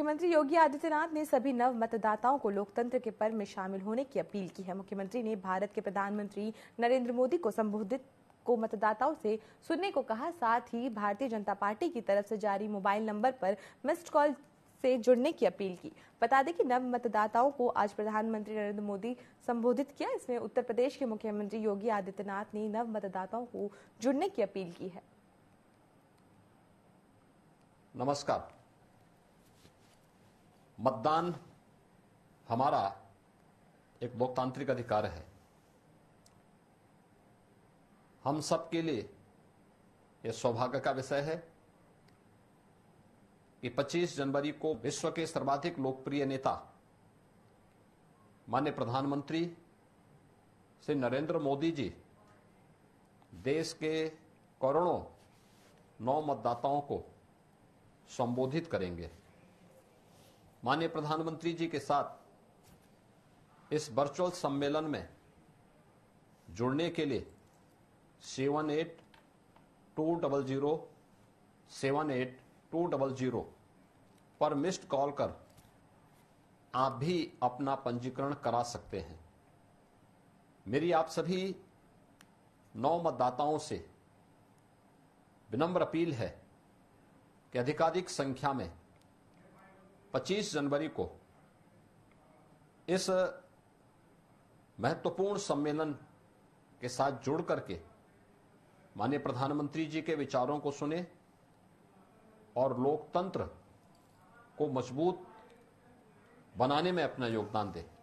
मुख्यमंत्री योगी आदित्यनाथ ने सभी नव मतदाताओं को लोकतंत्र के पर्व में शामिल होने की अपील की है। मुख्यमंत्री ने भारत के प्रधानमंत्री नरेंद्र मोदी को मतदाताओं से सुनने को कहा। साथ ही भारतीय जनता पार्टी की तरफ से जारी मोबाइल नंबर पर मिस्ड कॉल से जुड़ने की अपील की। बता दें कि नव मतदाताओं को आज प्रधानमंत्री नरेंद्र मोदी संबोधित किया। इसमें उत्तर प्रदेश के मुख्यमंत्री योगी आदित्यनाथ ने नव मतदाताओं को जुड़ने की अपील की है। नमस्कार। मतदान हमारा एक लोकतांत्रिक अधिकार है। हम सब के लिए यह सौभाग्य का विषय है कि 25 जनवरी को विश्व के सर्वाधिक लोकप्रिय नेता माननीय प्रधानमंत्री श्री नरेंद्र मोदी जी देश के करोड़ों नौ मतदाताओं को संबोधित करेंगे। माननीय प्रधानमंत्री जी के साथ इस वर्चुअल सम्मेलन में जुड़ने के लिए 7820078200 पर मिस्ड कॉल कर आप भी अपना पंजीकरण करा सकते हैं। मेरी आप सभी नौ मतदाताओं से विनम्र अपील है कि अधिकाधिक संख्या में 25 जनवरी को इस महत्वपूर्ण सम्मेलन के साथ जुड़ करके माननीय प्रधानमंत्री जी के विचारों को सुने और लोकतंत्र को मजबूत बनाने में अपना योगदान दें।